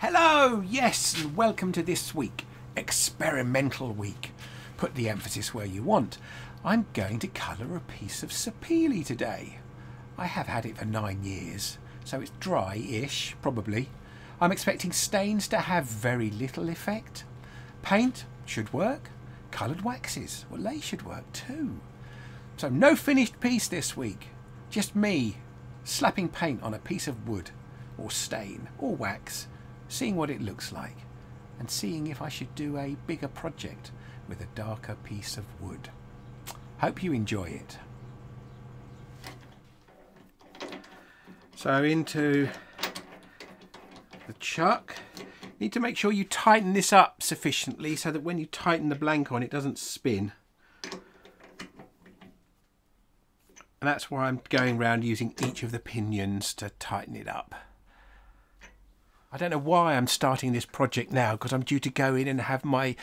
Hello, yes, and welcome to this week, experimental week. Put the emphasis where you want. I'm going to colour a piece of sapele today. I have had it for 9 years, so it's dry-ish, probably. I'm expecting stains to have very little effect. Paint should work. Coloured waxes, well, they should work too. So no finished piece this week, just me slapping paint on a piece of wood or stain or wax, seeing what it looks like, and seeing if I should do a bigger project with a darker piece of wood. Hope you enjoy it. So into the chuck. Need to make sure you tighten this up sufficiently so that when you tighten the blank on, it doesn't spin. And that's why I'm going around using each of the pinions to tighten it up. I don't know why I'm starting this project now, because I'm due to go in and have my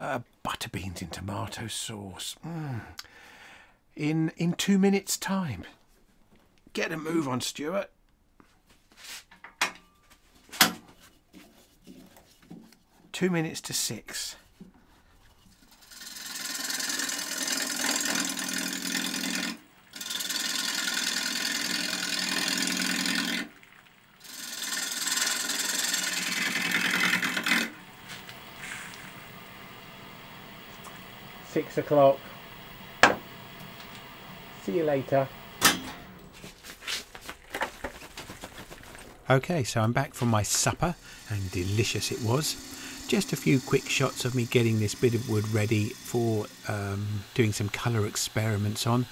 butter beans in tomato sauce in 2 minutes time. Get a move on, Stewart. Two minutes to six. Six o'clock. See you later. Okay, so I'm back from my supper, and delicious it was. Just a few quick shots of me getting this bit of wood ready for doing some colour experiments on.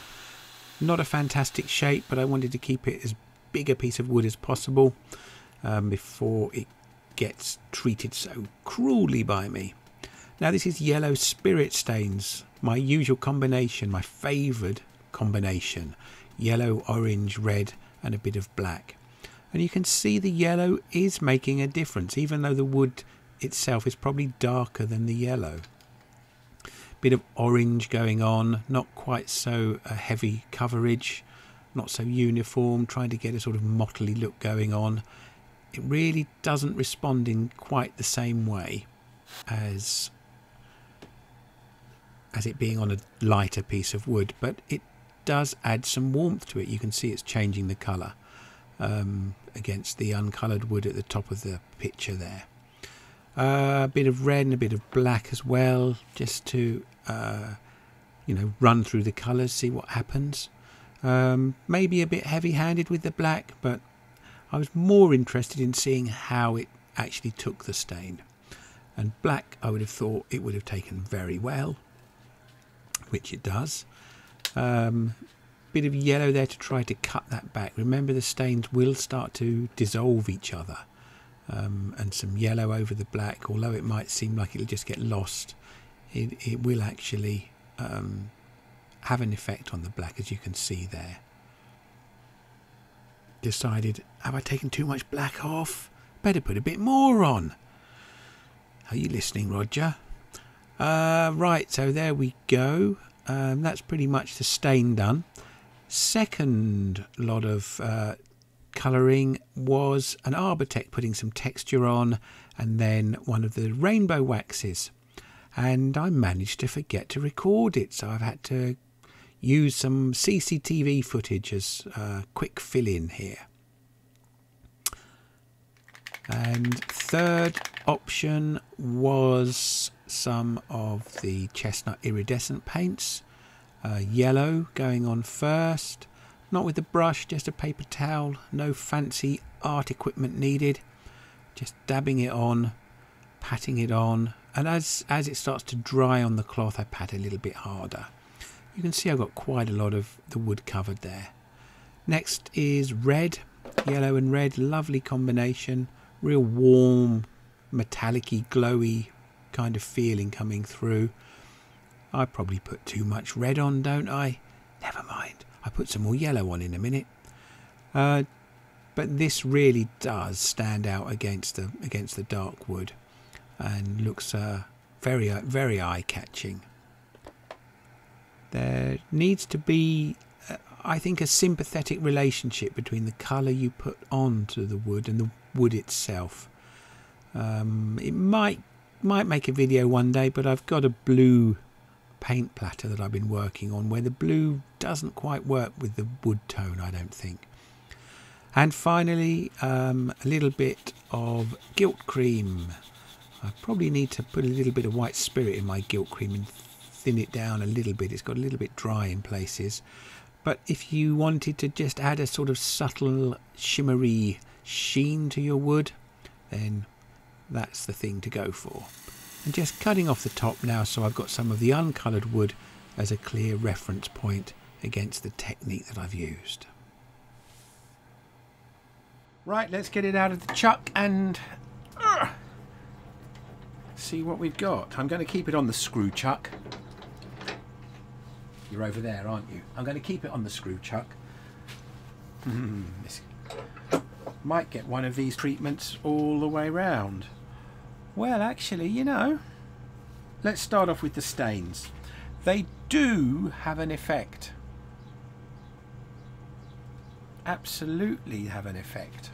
Not a fantastic shape, but I wanted to keep it as big a piece of wood as possible before it gets treated so cruelly by me. Now this is yellow spirit stains, my usual combination, my favoured combination. Yellow, orange, red and a bit of black. And you can see the yellow is making a difference, even though the wood itself is probably darker than the yellow. Bit of orange going on, not quite so heavy coverage, not so uniform, trying to get a sort of motley look going on. It really doesn't respond in quite the same way as it being on a lighter piece of wood, but it does add some warmth to it. You can see it's changing the colour against the uncoloured wood at the top of the picture there. A bit of red and a bit of black as well, just to you know, run through the colours, see what happens. Maybe a bit heavy-handed with the black, but I was more interested in seeing how it actually took the stain. And black, I would have thought it would have taken very well, which it does. Bit of yellow there to try to cut that back. Remember, the stains will start to dissolve each other. And some yellow over the black, although it might seem like it'll just get lost, it will actually have an effect on the black, as you can see there. Decided, have I taken too much black off? Better put a bit more on. Are you listening, Roger? Right, so there we go. That's pretty much the stain done. Second lot of colouring was an Arbotech, putting some texture on, and then one of the rainbow waxes. And I managed to forget to record it, so I've had to use some CCTV footage as a quick fill-in here. And third option was some of the chestnut iridescent paints. Yellow going on first, not with the brush, just a paper towel, no fancy art equipment needed, just dabbing it on, patting it on, and as it starts to dry on the cloth, I pat a little bit harder. You can see I've got quite a lot of the wood covered there. Next is red. Yellow and red, lovely combination, real warm, metallic-y, glowy kind of feeling coming through. I probably put too much red on, don't I? Never mind, I put some more yellow on in a minute. But this really does stand out against the dark wood, and looks very, very eye-catching. There needs to be, I think, a sympathetic relationship between the colour you put onto the wood and the wood itself. It might make a video one day, but I've got a blue paint platter that I've been working on where the blue doesn't quite work with the wood tone, I don't think. And finally, a little bit of gilt cream. I probably need to put a little bit of white spirit in my gilt cream and thin it down a little bit. It's got a little bit dry in places. But if you wanted to just add a sort of subtle shimmery sheen to your wood, then that's the thing to go for. And just cutting off the top now, so I've got some of the uncoloured wood as a clear reference point against the technique that I've used. Right, let's get it out of the chuck and see what we've got. I'm going to keep it on the screw chuck. You're over there, aren't you? I'm going to keep it on the screw chuck. This might get one of these treatments all the way round. Well, actually, you know, let's start off with the stains. They do have an effect. Absolutely have an effect.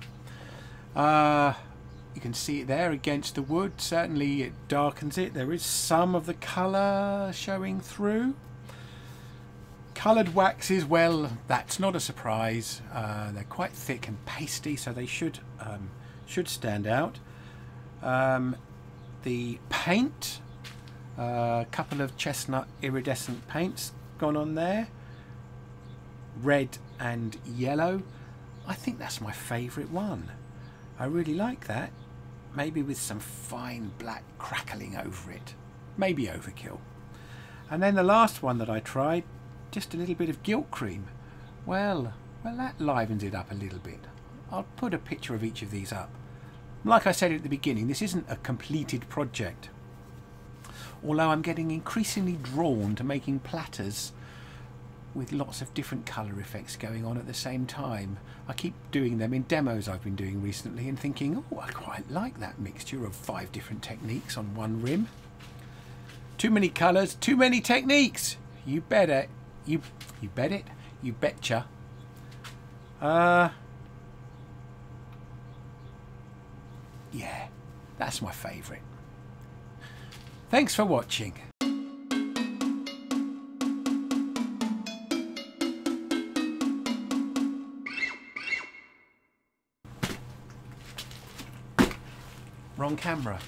You can see it there against the wood. Certainly it darkens it. There is some of the colour showing through. Coloured waxes, well, that's not a surprise. They're quite thick and pasty, so they should stand out. The paint, a couple of chestnut iridescent paints gone on there. Red and yellow. I think that's my favourite one. I really like that. Maybe with some fine black crackling over it. Maybe overkill. And then the last one that I tried, just a little bit of gilt cream. Well, that livens it up a little bit. I'll put a picture of each of these up. Like I said at the beginning, this isn't a completed project. Although I'm getting increasingly drawn to making platters with lots of different colour effects going on at the same time. I keep doing them in demos I've been doing recently and thinking, oh, I quite like that mixture of 5 different techniques on one rim. Too many colours, too many techniques! You bet it. You bet it. You betcha. Yeah, that's my favourite. Thanks for watching. Wrong camera.